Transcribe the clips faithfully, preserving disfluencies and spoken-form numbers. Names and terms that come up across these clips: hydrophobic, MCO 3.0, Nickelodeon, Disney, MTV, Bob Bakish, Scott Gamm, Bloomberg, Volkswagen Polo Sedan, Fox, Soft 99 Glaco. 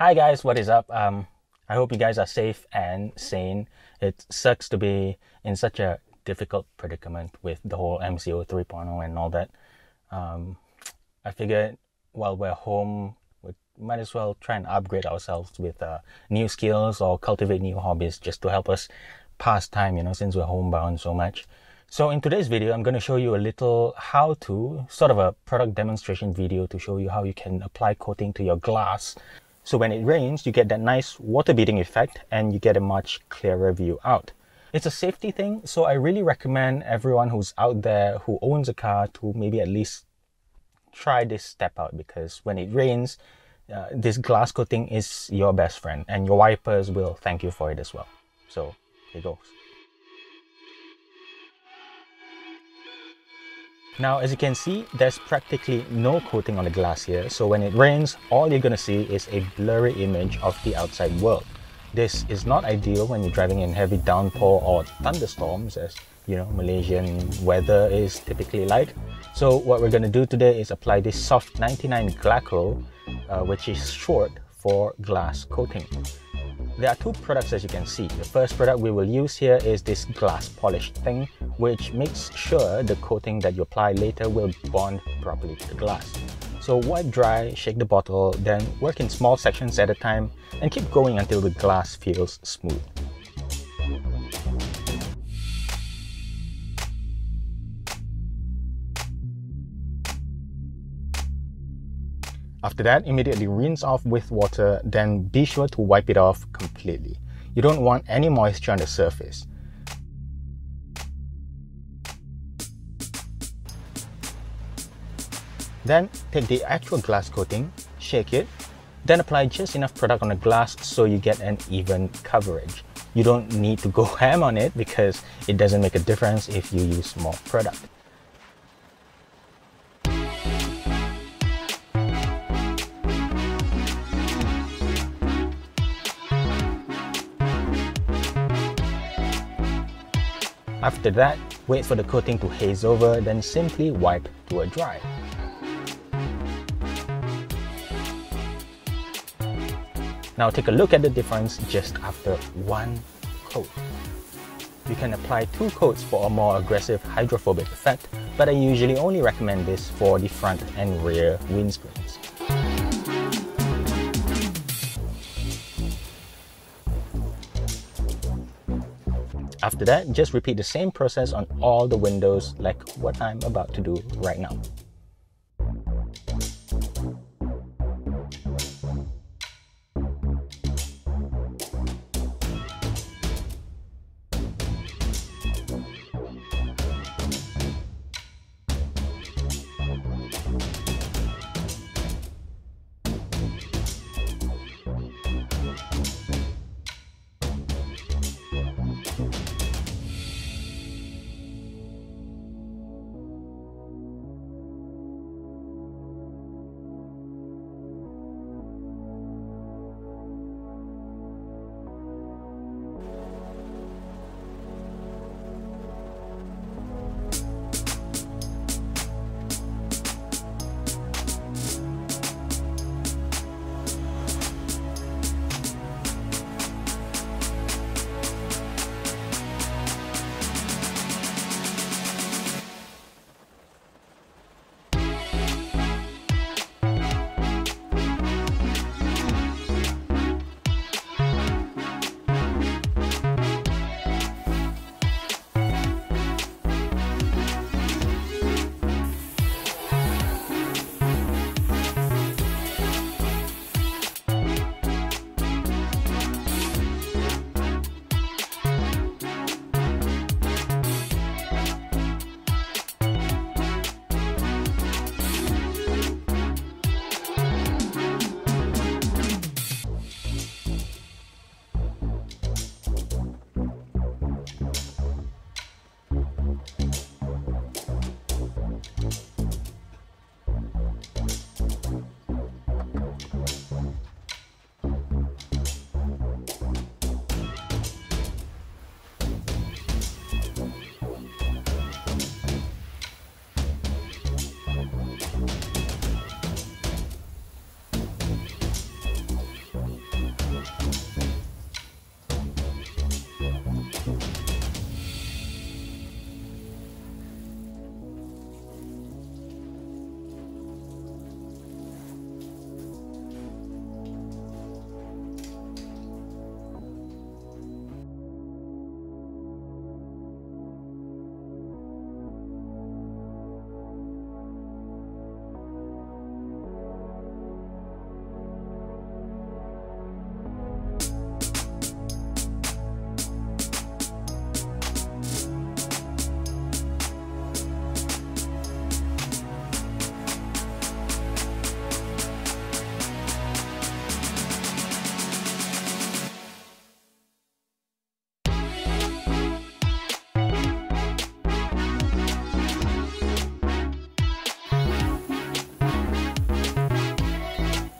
Hi guys, what is up? Um, I hope you guys are safe and sane. It sucks to be in such a difficult predicament with the whole M C O three point oh and all that. Um, I figured while we're home, we might as well try and upgrade ourselves with uh, new skills or cultivate new hobbies just to help us pass time, you know, since we're homebound so much. So in today's video, I'm going to show you a little how-to, sort of a product demonstration video to show you how you can apply coating to your glass. So when it rains, you get that nice water beading effect and you get a much clearer view out. It's a safety thing, so I really recommend everyone who's out there who owns a car to maybe at least try this step out, because when it rains, uh, this glass coating is your best friend and your wipers will thank you for it as well. So here goes. Now, as you can see, there's practically no coating on the glass here. So when it rains, all you're gonna see is a blurry image of the outside world. This is not ideal when you're driving in heavy downpour or thunderstorms, as you know, Malaysian weather is typically like. So what we're gonna do today is apply this Soft ninety-nine Glaco, uh, which is short for glass coating. There are two products, as you can see. The first product we will use here is this glass polish thing, which makes sure the coating that you apply later will bond properly to the glass. So wipe dry, shake the bottle, then work in small sections at a time and keep going until the glass feels smooth. After that, immediately rinse off with water, then be sure to wipe it off completely. You don't want any moisture on the surface. Then take the actual glass coating, shake it, then apply just enough product on the glass so you get an even coverage. You don't need to go ham on it because it doesn't make a difference if you use more product. After that, wait for the coating to haze over, then simply wipe to a dry. Now take a look at the difference just after one coat. You can apply two coats for a more aggressive hydrophobic effect, but I usually only recommend this for the front and rear windscreens. After that, just repeat the same process on all the windows like what I'm about to do right now.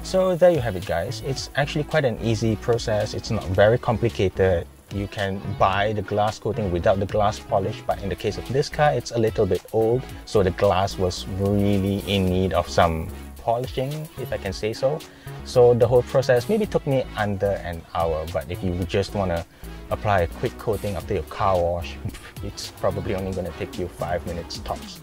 So there you have it, guys. It's actually quite an easy process. It's not very complicated. You can buy the glass coating without the glass polish, but in the case of this car, it's a little bit old, so the glass was really in need of some polishing, if I can say so. So the whole process maybe took me under an hour, but if you just want to apply a quick coating after your car wash, it's probably only going to take you five minutes tops.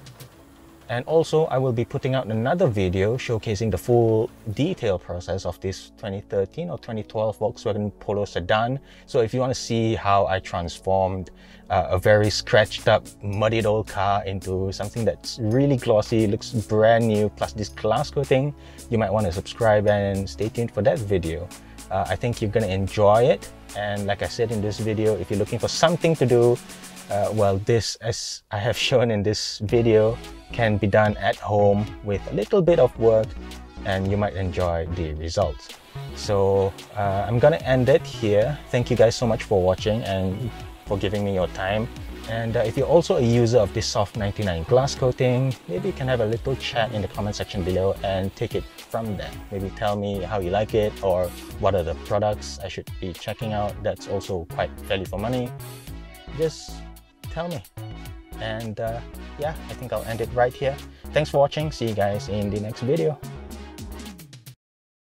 And also, I will be putting out another video showcasing the full detail process of this twenty thirteen or twenty twelve Volkswagen Polo Sedan. So if you want to see how I transformed uh, a very scratched up, muddied old car into something that's really glossy, looks brand new, plus this glass coating, you might want to subscribe and stay tuned for that video. Uh, I think you're going to enjoy it. And like I said in this video, if you're looking for something to do, uh, well, this, as I have shown in this video, can be done at home with a little bit of work, and you might enjoy the results. So uh, I'm gonna end it here. Thank you guys so much for watching and for giving me your time. And uh, if you're also a user of this Soft ninety-nine glass coating, maybe you can have a little chat in the comment section below and take it from there. Maybe tell me how you like it, or what are the products I should be checking out that's also quite value for money. Just tell me. And uh, yeah, I think I'll end it right here. Thanks for watching. See you guys in the next video.